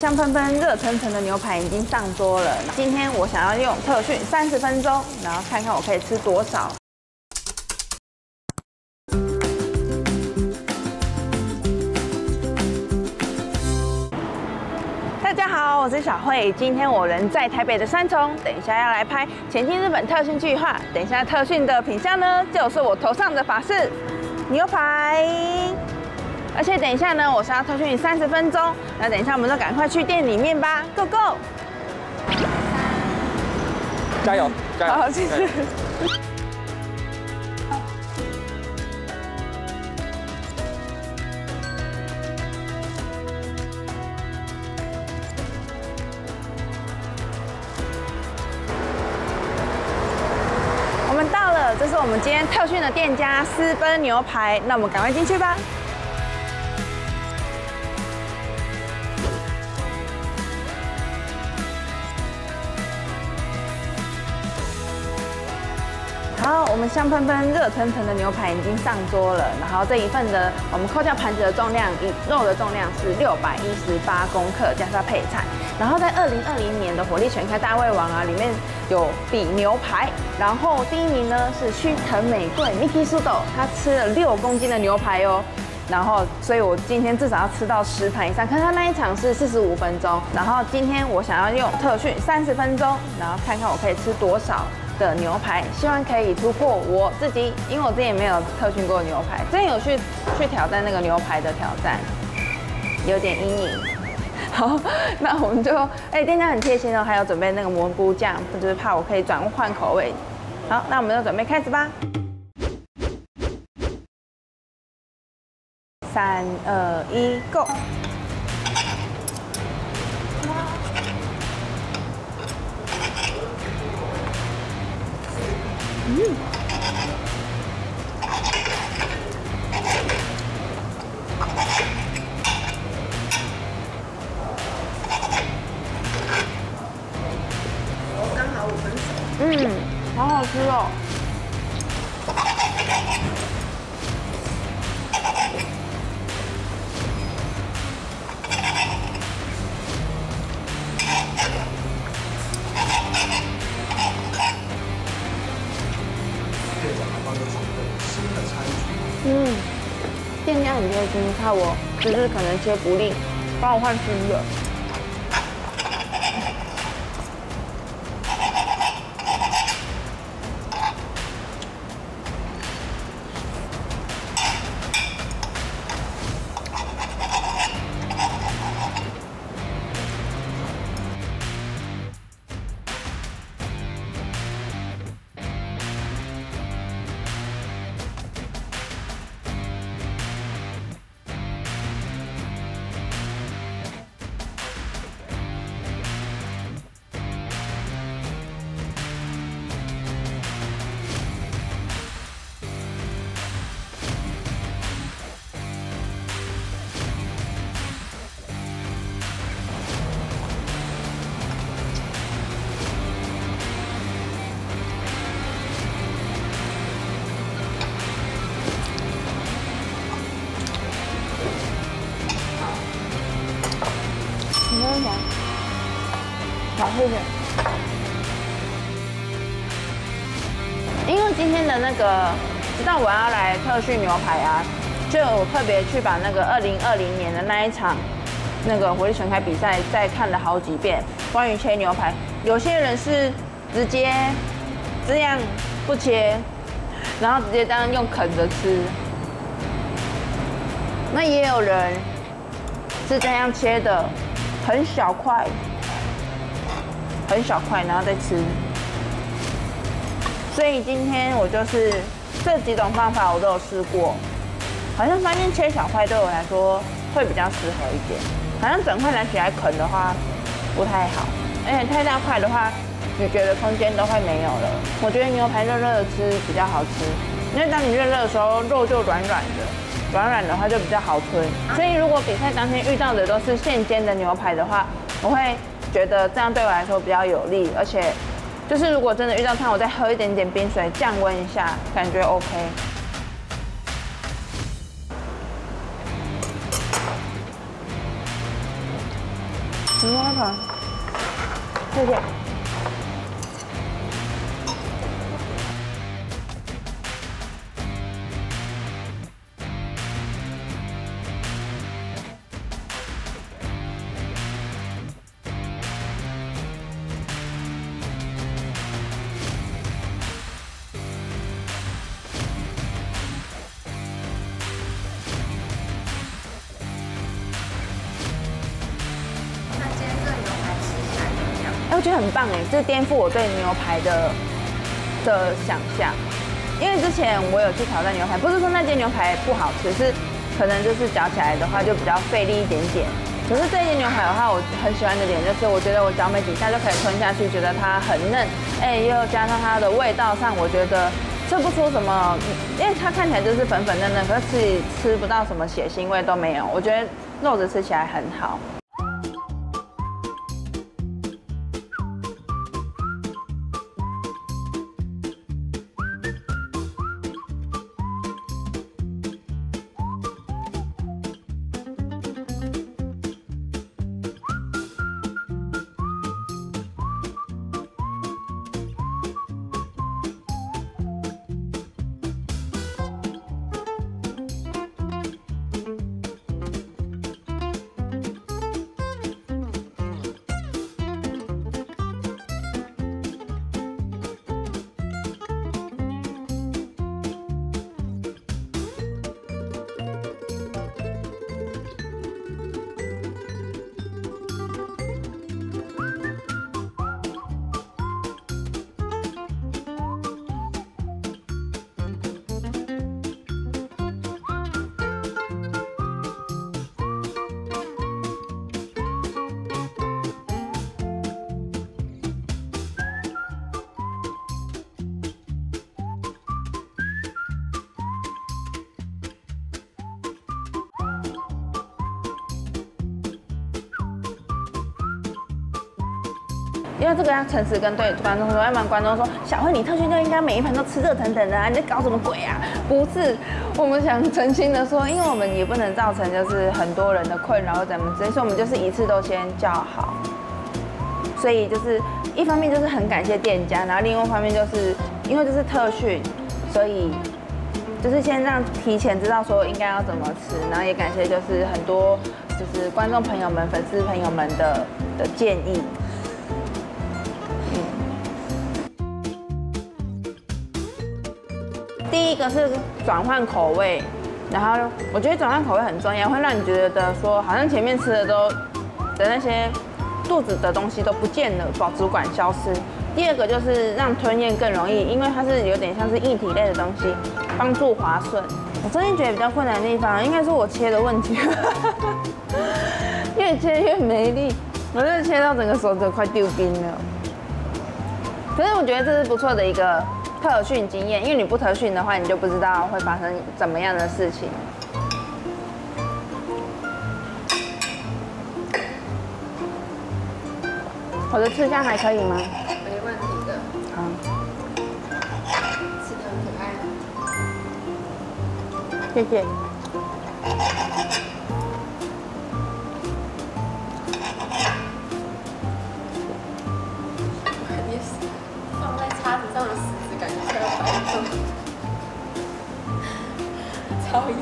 香喷喷、热腾腾的牛排已经上桌了。今天我想要用特训30分钟，然后看看我可以吃多少。大家好，我是小慧，今天我人在台北的三重，等一下要来拍前进日本特训计划。等一下特训的品项呢，就是我头上的法式牛排。 而且等一下呢，我是要特训30分钟。那等一下我们就赶快去店里面吧 ，Go Go！ 加油，加油！好，谢谢。我们到了，这是我们今天特训的店家私奔牛排。那我们赶快进去吧。 然后我们香喷喷、热腾腾的牛排已经上桌了。然后这一份的，我们扣掉盘子的重量，肉的重量是618公克，加上配菜。然后在2020年的火力全开大胃王啊，里面有比牛排，然后第一名呢是须藤美贵 Mitsudo， 他吃了6公斤的牛排哦。 然后，所以我今天至少要吃到10盘以上。看他那一场是45分钟，然后今天我想要用特训30分钟，然后看看我可以吃多少的牛排，希望可以突破我自己，因为我之前没有特训过牛排，之前有去挑战那个牛排的挑战，有点阴影。好，那我们就，店家很贴心哦，还有准备那个蘑菇酱，就是怕我可以转换口味。好，那我们就准备开始吧。 3、2、1 ，Go！ 刚好5分熟。好好吃哦。 店家很贴心，怕我就是可能切不利，帮我换新的。好，谢谢。因为今天的那个，知道我要来特训牛排啊，就我特别去把那个2020年的那一场那个火力全开比赛再看了好几遍。关于切牛排，有些人是直接这样不切，然后直接这样用啃着吃。那也有人是这样切的。 很小块，很小块，然后再吃。所以今天我就是这几种方法我都有试过，好像发现切小块对我来说会比较适合一点，好像整块拿起来啃的话不太好，而且太大块的话，你觉得空间都会没有了。我觉得牛排热热的吃比较好吃，因为当你热热的时候，肉就软软的。 软软的话就比较好吞，所以如果比赛当天遇到的都是现煎的牛排的话，我会觉得这样对我来说比较有利，而且就是如果真的遇到烫，我再喝一点点冰水降温一下，感觉 OK。您挖吧，谢谢。我觉得很棒哎，这颠覆我对牛排的想象。因为之前我有去挑战牛排，不是说那间牛排不好吃，是可能就是嚼起来的话就比较费力一点点。可是这间牛排的话，我很喜欢的点就是，我觉得我嚼没几下就可以吞下去，觉得它很嫩。哎，又加上它的味道上，我觉得吃不出什么，因为它看起来就是粉粉嫩嫩，可是吃不到什么血腥味都没有。我觉得肉质吃起来很好。 因为这个要诚实跟对观众说，要不然观众说小慧你特训就应该每一盘都吃热腾腾的啊，你在搞什么鬼啊？不是，我们想诚心的说，因为我们也不能造成就是很多人的困扰或怎么之类，所以我们就是一次都先叫好。所以就是一方面就是很感谢店家，然后另外一方面就是因为这是特训，所以就是先让提前知道说应该要怎么吃，然后也感谢就是很多就是观众朋友们、粉丝朋友们的建议。 第一个是转换口味，然后我觉得转换口味很重要，会让你觉得说好像前面吃的都的那些肚子的东西都不见了，饱足感消失。第二个就是让吞咽更容易，因为它是有点像是液体类的东西，帮助滑顺。我最近觉得比较困难的地方，应该是我切的问题，越切越没力，我就切到整个手指快丢冰了。可是我觉得这是不错的一个。 特训经验，因为你不特训的话，你就不知道会发生怎么样的事情。我的吃相还可以吗？没问题的。好，吃的很可爱。谢谢。你放在叉子上的。 超有力！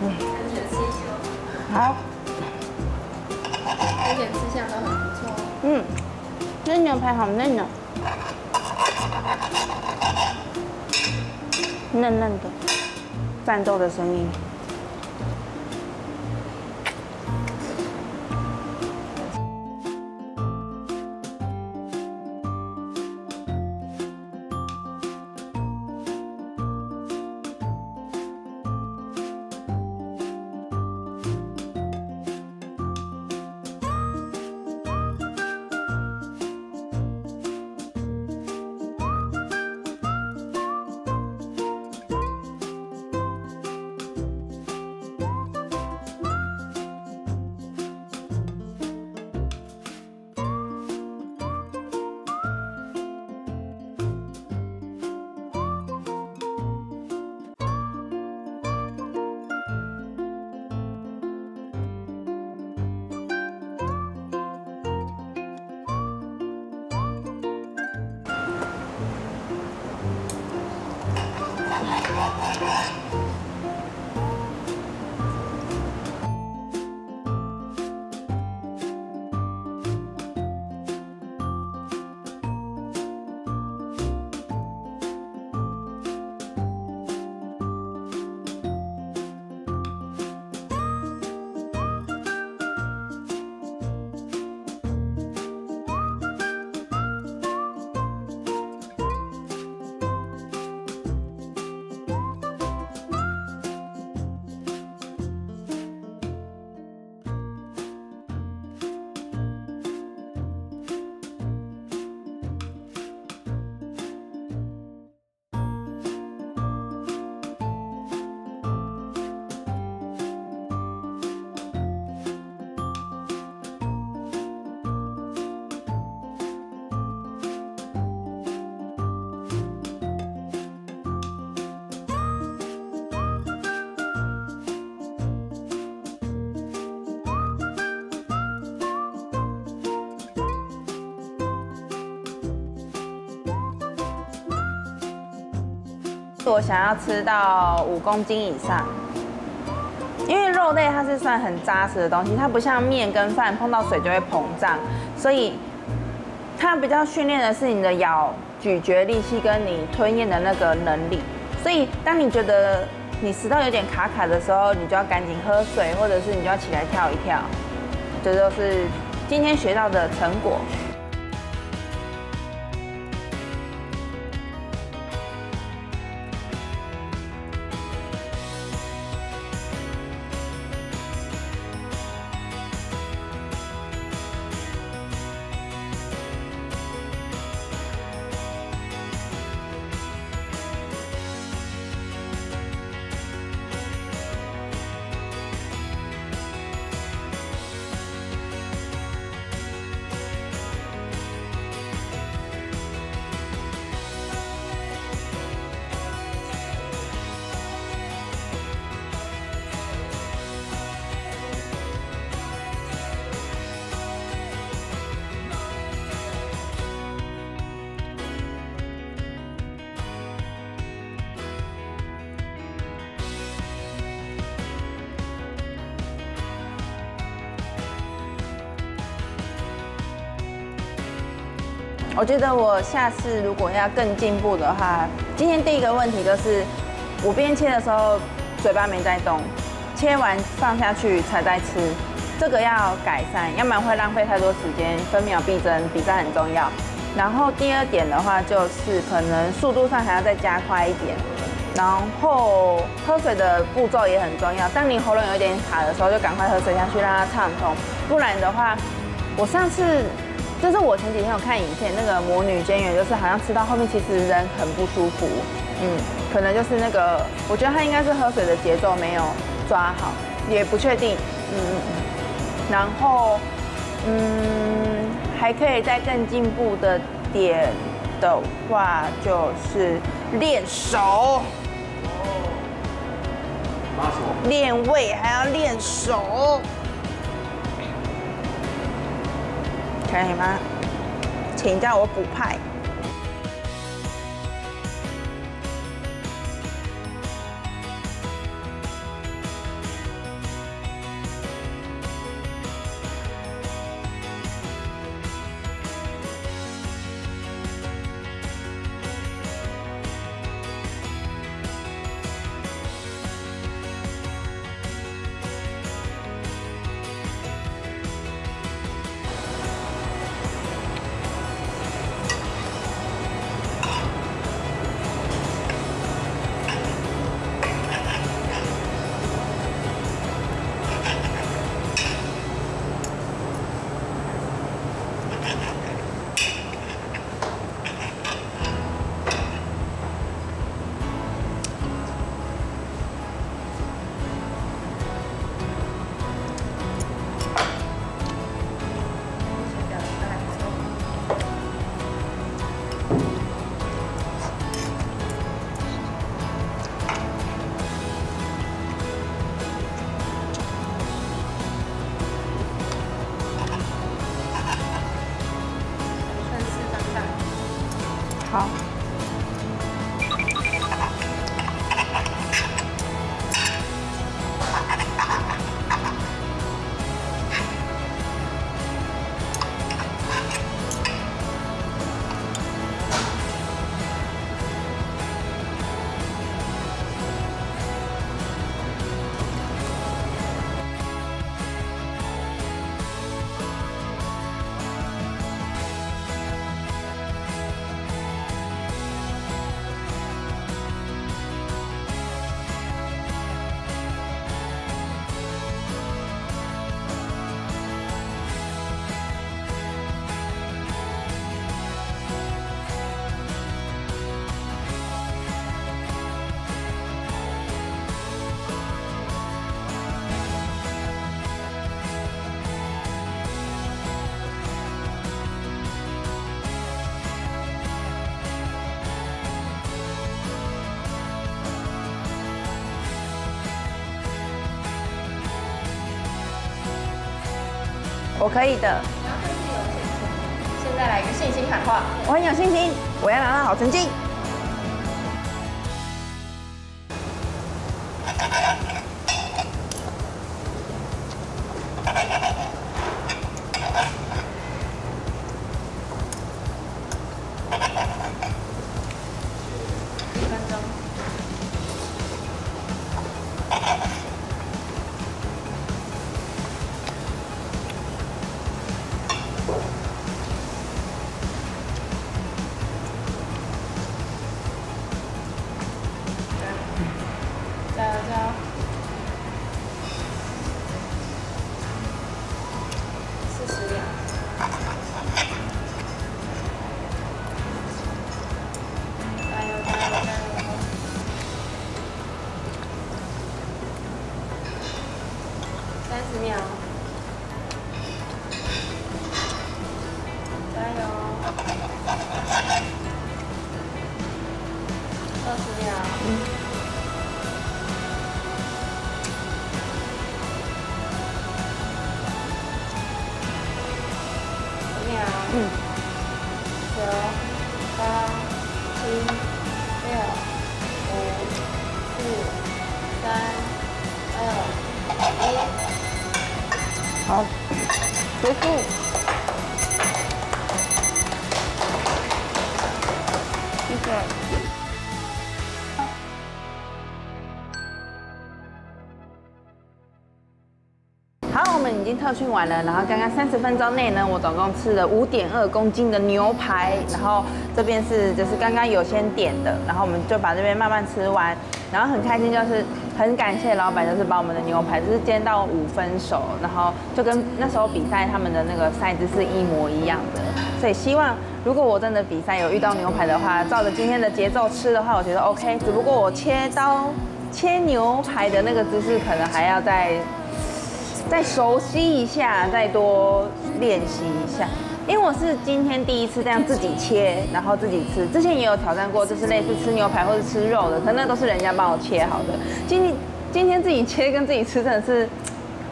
嗯，感觉吃相好，而且吃相都很不错。嗯，那牛排好嫩哦，嫩嫩的，战斗的声音。我想要吃到5公斤以上，因为肉类它是算很扎实的东西，它不像面跟饭碰到水就会膨胀，所以它比较训练的是你的咀嚼力气跟你吞咽的那个能力。所以当你觉得你食道有点卡卡的时候，你就要赶紧喝水，或者是你就要起来跳一跳。这就是今天学到的成果。 我觉得我下次如果要更进步的话，今天第一个问题就是我边切的时候嘴巴没在动，切完放下去才在吃，这个要改善，要不然会浪费太多时间，分秒必争，比赛很重要。然后第二点的话就是可能速度上还要再加快一点，然后喝水的步骤也很重要，当你喉咙有一点卡的时候就赶快喝水下去让它畅通，不然的话，我上次。 就是我前几天有看影片，那个魔女尖圆，就是好像吃到后面其实人很不舒服，可能就是那个，我觉得她应该是喝水的节奏没有抓好，也不确定，然后，还可以再更进步的点的话，就是练手，练胃还要练手。 可以吗？请叫我补派。我可以的。现在来一个信心喊话，我很有信心，我要拿到好成绩。 好，结束。谢谢。好，我们已经特训完了，然后刚刚30分钟内呢，我总共吃了5.2公斤的牛排，然后这边是就是刚刚有先点的，然后我们就把这边慢慢吃完，然后很开心就是。 很感谢老板，就是把我们的牛排就是煎到5分熟，然后就跟那时候比赛他们的那个size是一模一样的，所以希望如果我真的比赛有遇到牛排的话，照着今天的节奏吃的话，我觉得 OK。只不过我切刀切牛排的那个姿势可能还要再熟悉一下，再多练习一下。 因为我是今天第一次这样自己切，然后自己吃。之前也有挑战过，就是类似吃牛排或者吃肉的，可那都是人家帮我切好的。今天自己切跟自己吃真的是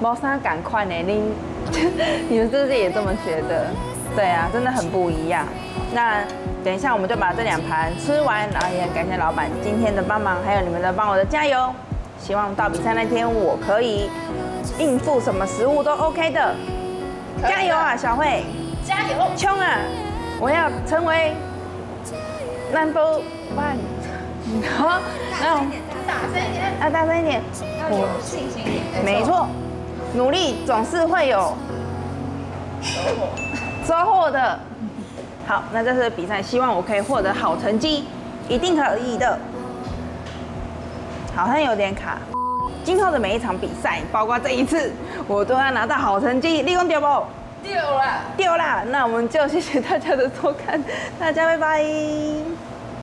没啥感快呢。你们是不是也这么觉得？对啊，真的很不一样。那等一下我们就把这2盘吃完，然后也很感谢老板今天的帮忙，还有你们的帮我的加油。希望到比赛那天我可以应付什么食物都 OK 的。加油啊，小慧！ 加油，冲啊！我要成为 No.1。好，那我大声一点，啊，大声一点，要有信心一点。没错，努力总是会有收获的。好，那这次比赛希望我可以获得好成绩，一定可以的。好像有点卡。今后的每一场比赛，包括这一次，我都要拿到好成绩，立功对不？ 丢啦！那我们就谢谢大家的收看，大家拜拜。